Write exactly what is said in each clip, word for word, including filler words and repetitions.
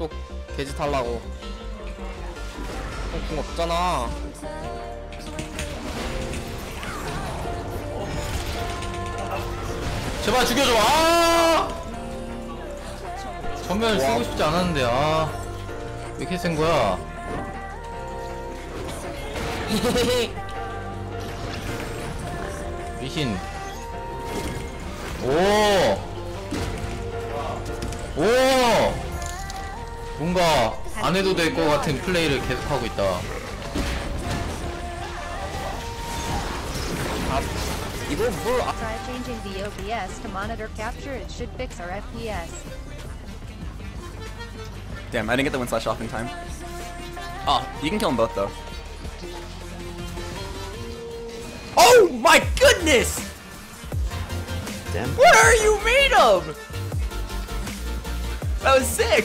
또 돼지 탈라고. 어, 궁 없잖아. 제발 죽여줘. 아! 전면을 쓰고 싶지 않았는데. 아, 왜 이렇게 센 거야? 미신. 오! 오! 뭔가 안 해도 될 것 같은 플레이를 계속하고 있다. 아, 이거 뭘. 아. Try changing the O B S to monitor capture. It should fix our F P S. Damn, I didn't get the one slash off in time. Ah, oh, you can kill them both though. Oh my goodness! Damn. What are you made of? That was sick!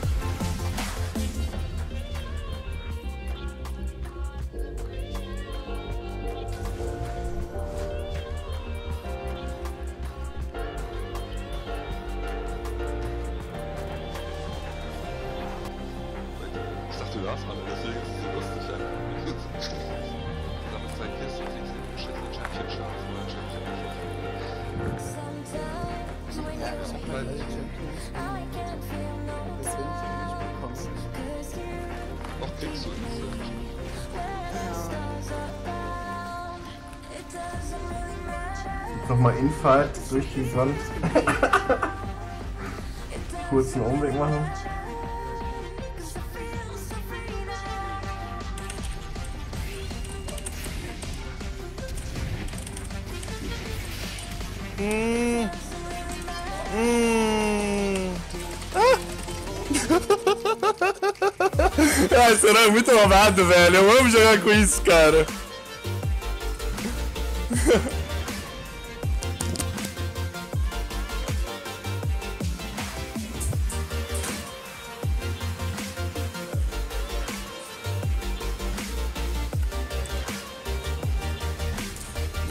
Nochmal Infight durch die Wand. Kurzen Umweg machen. Mm. Mm. Ah. Ah, esse herói é muito roubado, velho. Eu amo jogar com isso, cara.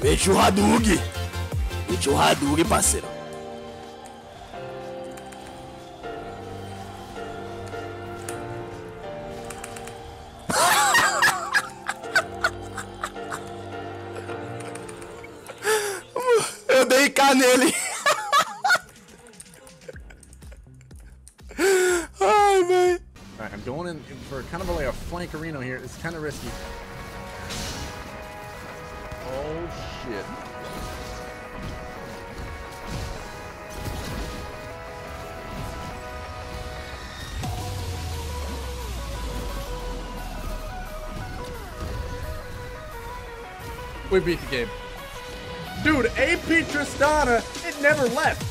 Mete o Hadug! Mete o Hadug, parceiro! Eu dei cá nele! Ai, velho! Alright, I'm going in for kind of like a flank arena here. It's kind of risky. Oh shit. We beat the game. Dude, A P Tristana, it never left.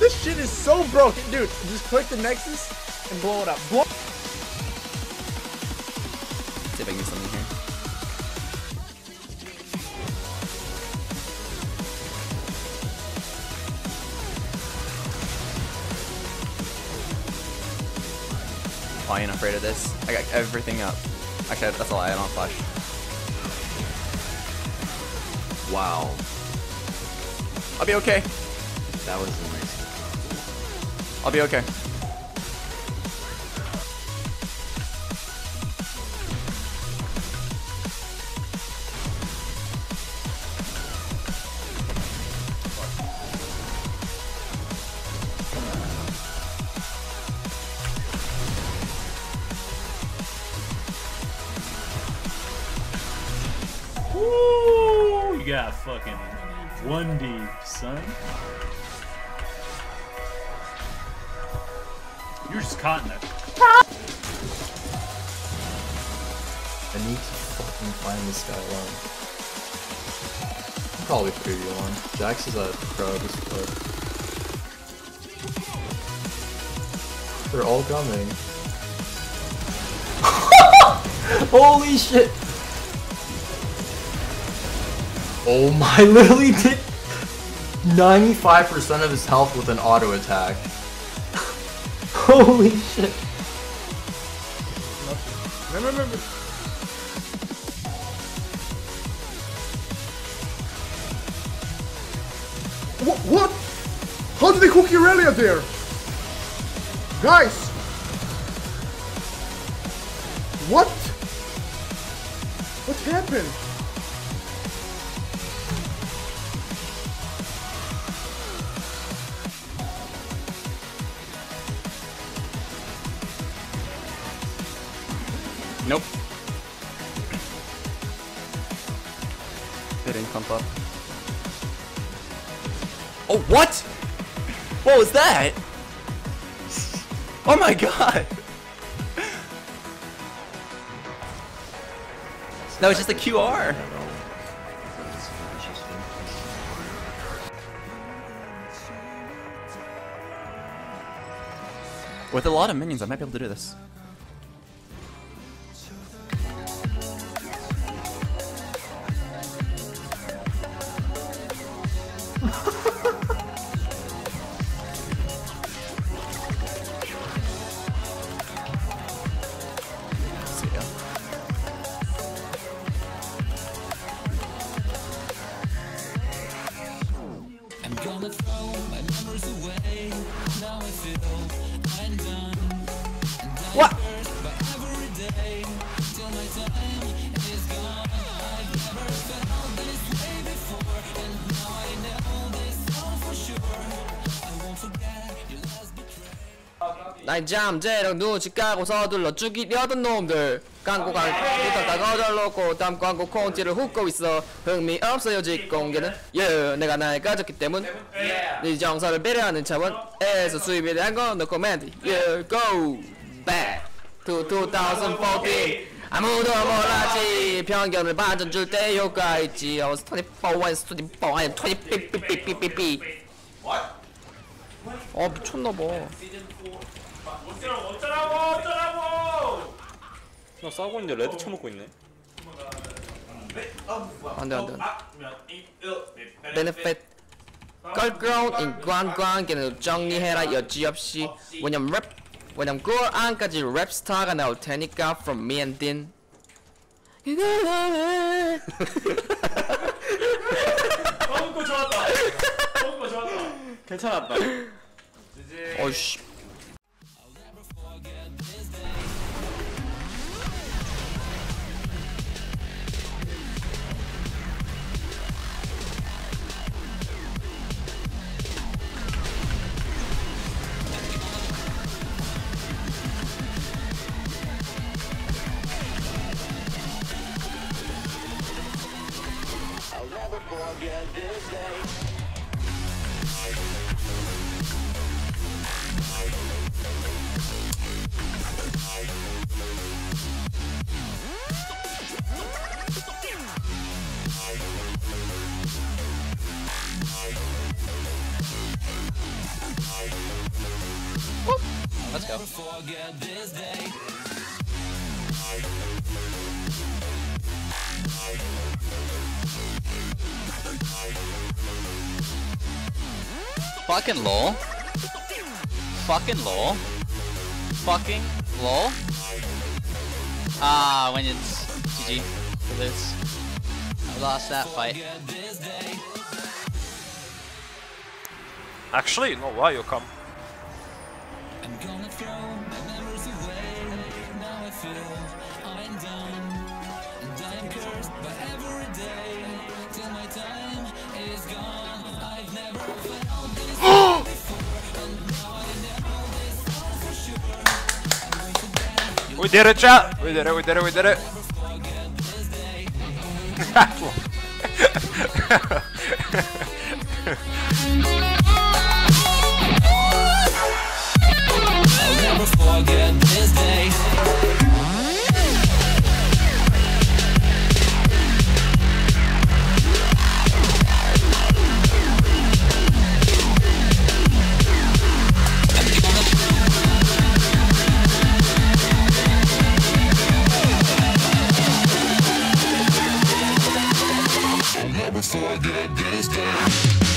This shit is so broken. Dude, just click the Nexus and blow it up. Blow. See if I can get something here. I ain't afraid of this. I got everything up. Actually, that's all I had on flash. Wow. I'll be okay. That was nice. I'll be okay. Yeah, fucking one D, son. You're just caught in there. I need to fucking find this guy alone. Probably three v one. Jax is a pro at this point. They're all coming. Holy shit! Oh my, I literally did ninety-five percent of his health with an auto attack. Holy shit! No, no, no, no. What? What? How did they cook Irelia there? Guys! What? What happened? Nope. They didn't come up. Oh, what? What was that? Oh my god! No, it's just a Q R. With a lot of minions, I might be able to do this. What? 나 잠재력 누지 까고 서둘러 죽이려던 놈들 광고 광고 일단 다 거절놓고 다음 광고 콩지를 훑고 있어 흥미 없어요 직공개는 예 내가 나에 가졌기 때문 네 정서를 배려하는 차원에서 수입에 한건 넣고 맨디 예 go back to twenty fourteen 아무도 몰랐지 편견을 반전 줄 때 효과 있지 I was twenty-four, I am twenty 삐삐삐삐삐삐 아 미쳤나봐 나 싸우고 있는데 레드 쳐먹고 있네 안돼 안돼 benefit 걸그라운드 관광계는 정리해라 여지없이 왜냐면 랩 왜냐면 꿀 안까지 랩스타가 나올 테니까 from me and Din 너무 거 좋았다 너무 거 좋았다 괜찮았다 어이씨 Let's go. Fucking lol. Fucking lol. Fucking lol. Ah, when it's G G for this. I lost that fight. Actually, no, why you come? I'm gonna throw my memories away. Now I feel I'm done. And I am cursed by every day. Till my time is gone. I've never felt this before. And now I know this all for sure. We did it, chat! We did it, we did it, we did it. Forget this day. I'll never forget this day.